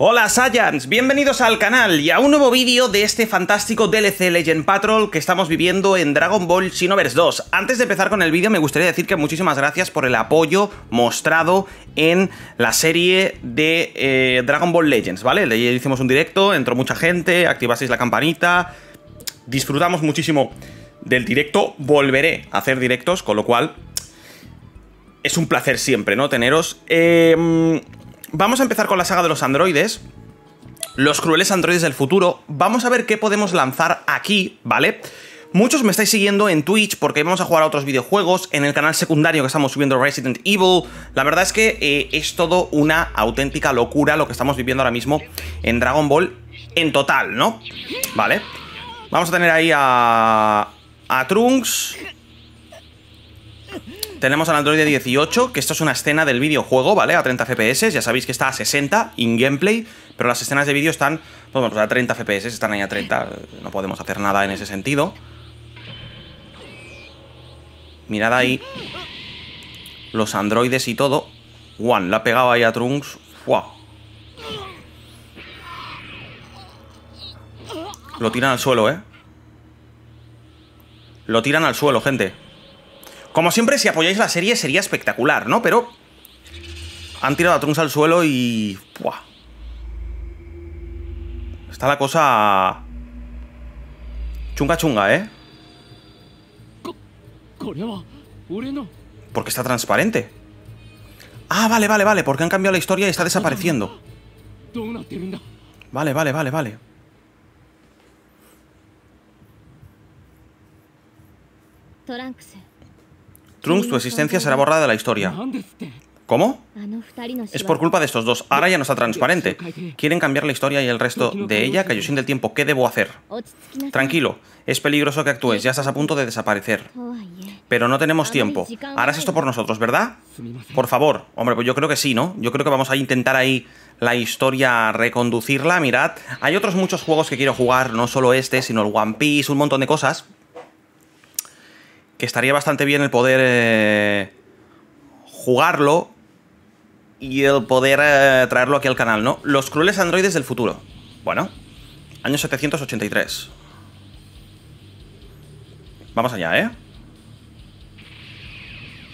Hola Saiyans, bienvenidos al canal y a un nuevo vídeo de este fantástico DLC Legend Patrol que estamos viviendo en Dragon Ball Xenoverse 2. Antes de empezar con el vídeo me gustaría decir que muchísimas gracias por el apoyo mostrado en la serie de Dragon Ball Legends, ¿vale? Le hicimos un directo, entró mucha gente, activasteis la campanita, disfrutamos muchísimo del directo, volveré a hacer directos, con lo cual es un placer siempre, ¿no? Teneros... Vamos a empezar con la saga de los androides, los crueles androides del futuro. Vamos a ver qué podemos lanzar aquí, ¿vale? Muchos me estáis siguiendo en Twitch porque vamos a jugar a otros videojuegos, en el canal secundario que estamos subiendo Resident Evil. La verdad es que es todo una auténtica locura lo que estamos viviendo ahora mismo en Dragon Ball en total, ¿no? Vale. Vamos a tener ahí a Trunks. Tenemos al androide 18, que esto es una escena del videojuego, ¿vale? A 30 FPS, ya sabéis que está a 60 in gameplay, pero las escenas de vídeo están, bueno, pues a 30 FPS, están ahí a 30, no podemos hacer nada en ese sentido. Mirad ahí los androides y todo. Juan, la ha pegado ahí a Trunks. ¡Wow! Lo tiran al suelo, ¿eh? Lo tiran al suelo, gente. Como siempre, si apoyáis la serie sería espectacular, ¿no? Pero han tirado a Trunks al suelo y... ¡buah! Está la cosa... chunga chunga, ¿eh? Porque está transparente. Ah, vale, vale, vale. Porque han cambiado la historia y está desapareciendo. Vale, vale, vale, vale. Trunks. Trunks, tu existencia será borrada de la historia. ¿Cómo? Es por culpa de estos dos. Ahora ya no está transparente. Quieren cambiar la historia y el resto de ella. Kaioshin del tiempo, ¿qué debo hacer? Tranquilo, es peligroso que actúes. Ya estás a punto de desaparecer. Pero no tenemos tiempo. Harás esto por nosotros, ¿verdad? Por favor. Hombre, pues yo creo que sí, ¿no? Yo creo que vamos a intentar ahí la historia, reconducirla. Mirad, hay otros muchos juegos que quiero jugar. No solo este, sino el One Piece, un montón de cosas. Que estaría bastante bien el poder jugarlo y el poder traerlo aquí al canal, ¿no? Los crueles androides del futuro. Bueno, año 783. Vamos allá, ¿eh?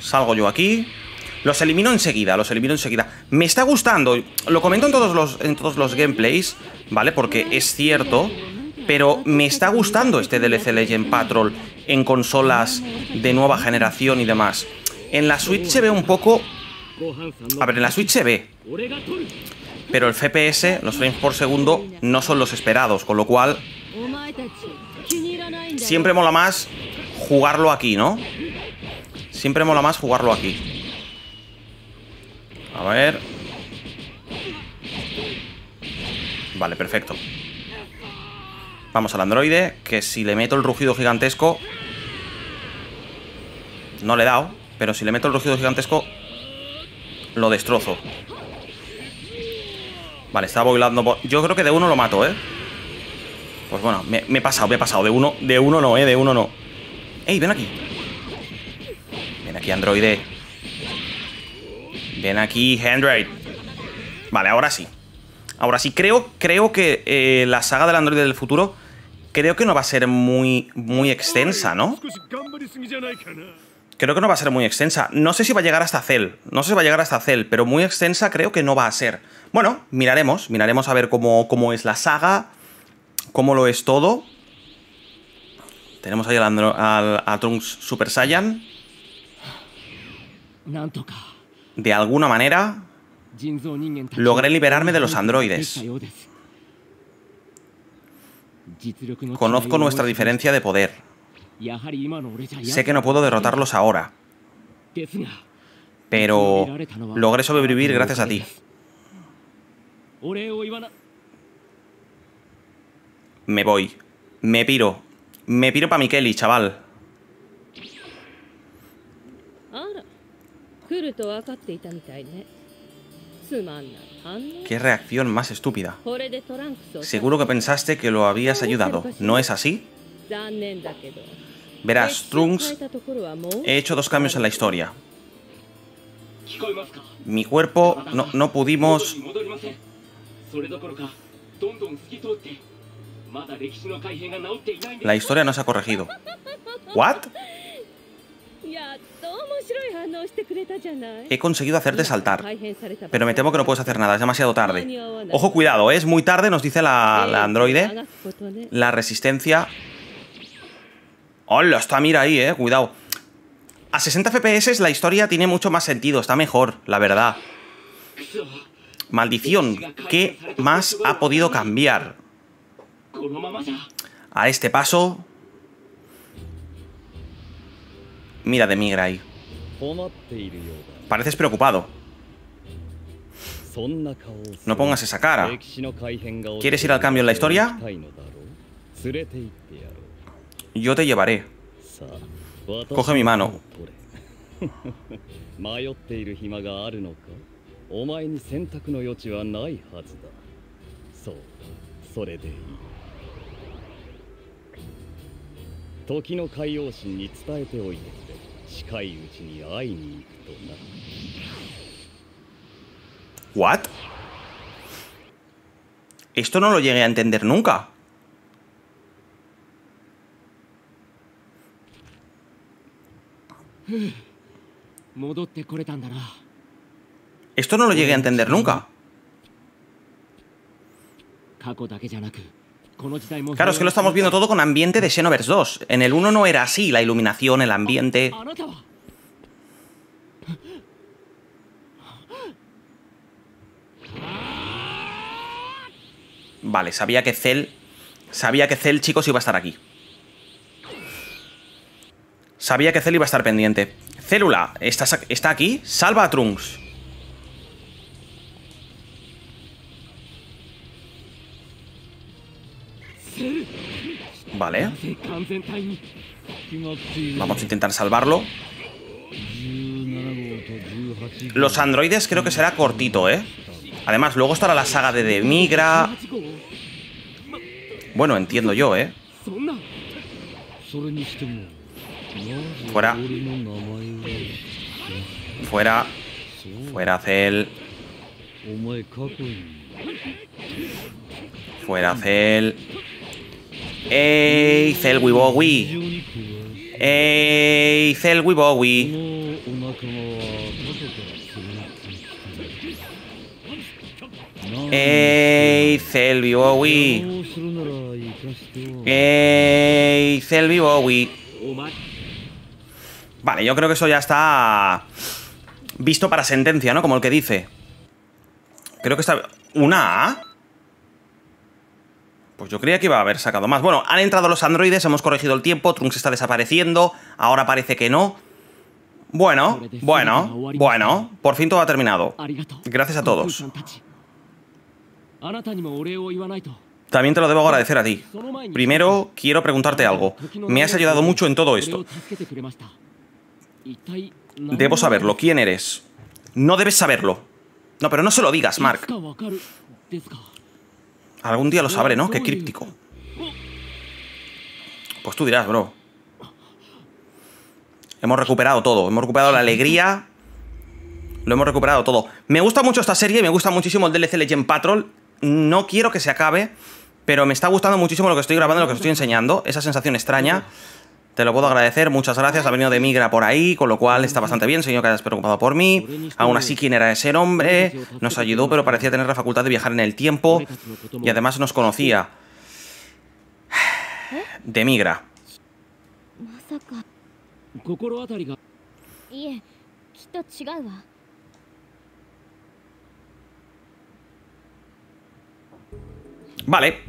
Salgo yo aquí. Los elimino enseguida, los elimino enseguida. Me está gustando. Lo comento en todos los gameplays, ¿vale? Porque es cierto... pero me está gustando este DLC Legend Patrol en consolas de nueva generación y demás. En la Switch se ve un poco... a ver, en la Switch se ve. Pero el FPS, los frames por segundo, no son los esperados. Con lo cual... siempre mola más jugarlo aquí, ¿no? Siempre mola más jugarlo aquí. A ver... vale, perfecto. Vamos al androide, que si le meto el rugido gigantesco... no le he dado, pero si le meto el rugido gigantesco... lo destrozo. Vale, estaba boilando por... yo creo que de uno lo mato, ¿eh? Pues bueno, me he pasado, me he pasado. De uno no, ¿eh? De uno no. ¡Ey, ven aquí! Ven aquí, androide. Ven aquí, Android. Vale, ahora sí. Ahora sí, creo que la saga del androide del futuro... creo que no va a ser muy extensa, ¿no? Creo que no va a ser muy extensa. No sé si va a llegar hasta Cell. No sé si va a llegar hasta Cell, pero muy extensa creo que no va a ser. Bueno, miraremos. Miraremos a ver cómo es la saga, cómo lo es todo. Tenemos ahí a Trunks Super Saiyan. De alguna manera... logré liberarme de los androides. Conozco nuestra diferencia de poder. Sé que no puedo derrotarlos ahora. Pero logré sobrevivir gracias a ti. Me voy. Me piro. Me piro pa' Mikeli, chaval. ¡Qué reacción más estúpida! Seguro que pensaste que lo habías ayudado, ¿no es así? Verás, Trunks, he hecho dos cambios en la historia. Mi cuerpo... no pudimos... La historia no se ha corregido. ¿What? He conseguido hacerte saltar, pero me temo que no puedes hacer nada, es demasiado tarde. Ojo, cuidado, es muy tarde, nos dice la androide. La resistencia... ¡Hola! Está, mira ahí, cuidado. A 60 FPS la historia tiene mucho más sentido, está mejor, la verdad. Maldición, ¿qué más ha podido cambiar? A este paso... Mira Demigra ahí. Pareces preocupado. No pongas esa cara. ¿Quieres ir al cambio en la historia? Yo te llevaré. Coge mi mano. ¿What? Esto no lo llegué a entender nunca. Esto no lo llegué a entender nunca. Claro, es que lo estamos viendo todo con ambiente de Xenoverse 2. En el 1 no era así, la iluminación, el ambiente... Vale, sabía que Cell, chicos, iba a estar aquí. Sabía que Cell iba a estar pendiente. Célula, ¿está aquí? Salva a Trunks. Vale. Vamos a intentar salvarlo. Los androides creo que será cortito, Además, luego estará la saga de Demigra. Bueno, entiendo yo, Fuera. Fuera. Fuera, Cell. Fuera, Cell. ¡Ey, Cell Wibowi! ¡Ey, Cell Wibowi! ¡Ey, Cell Wibowi! ¡Ey, Cell Wibowi! Vale, yo creo que eso ya está visto para sentencia, ¿no? Como el que dice. Creo que está... ¿Una A? Pues yo creía que iba a haber sacado más. Bueno, han entrado los androides, hemos corregido el tiempo, Trunks está desapareciendo, ahora parece que no. Bueno, por fin todo ha terminado. Gracias a todos. También te lo debo agradecer a ti. Primero, quiero preguntarte algo. Me has ayudado mucho en todo esto. Debo saberlo, ¿quién eres? No debes saberlo. No, pero no se lo digas, Mark. Algún día lo sabré, ¿no? Qué críptico. Pues tú dirás, bro. Hemos recuperado todo. Hemos recuperado la alegría. Lo hemos recuperado todo. Me gusta mucho esta serie. Me gusta muchísimo el DLC Legend Patrol. No quiero que se acabe, pero me está gustando muchísimo lo que estoy grabando, lo que os estoy enseñando. Esa sensación extraña. Te lo puedo agradecer. Muchas gracias. Ha venido Demigra por ahí, con lo cual está bastante bien. Señor, que hayas preocupado por mí. Aún así, ¿quién era ese hombre? Nos ayudó, pero parecía tener la facultad de viajar en el tiempo. Y además nos conocía. Demigra. Vale.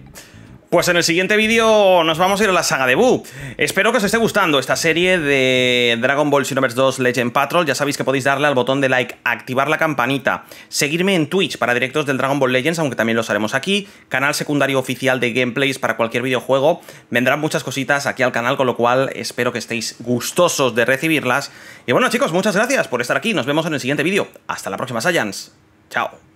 Pues en el siguiente vídeo nos vamos a ir a la saga de Buu. Espero que os esté gustando esta serie de Dragon Ball Xenoverse 2 Legend Patrol. Ya sabéis que podéis darle al botón de like, activar la campanita, seguirme en Twitch para directos del Dragon Ball Legends, aunque también los haremos aquí. Canal secundario oficial de gameplays para cualquier videojuego. Vendrán muchas cositas aquí al canal, con lo cual espero que estéis gustosos de recibirlas. Y bueno, chicos, muchas gracias por estar aquí. Nos vemos en el siguiente vídeo. Hasta la próxima, Saiyans. Chao.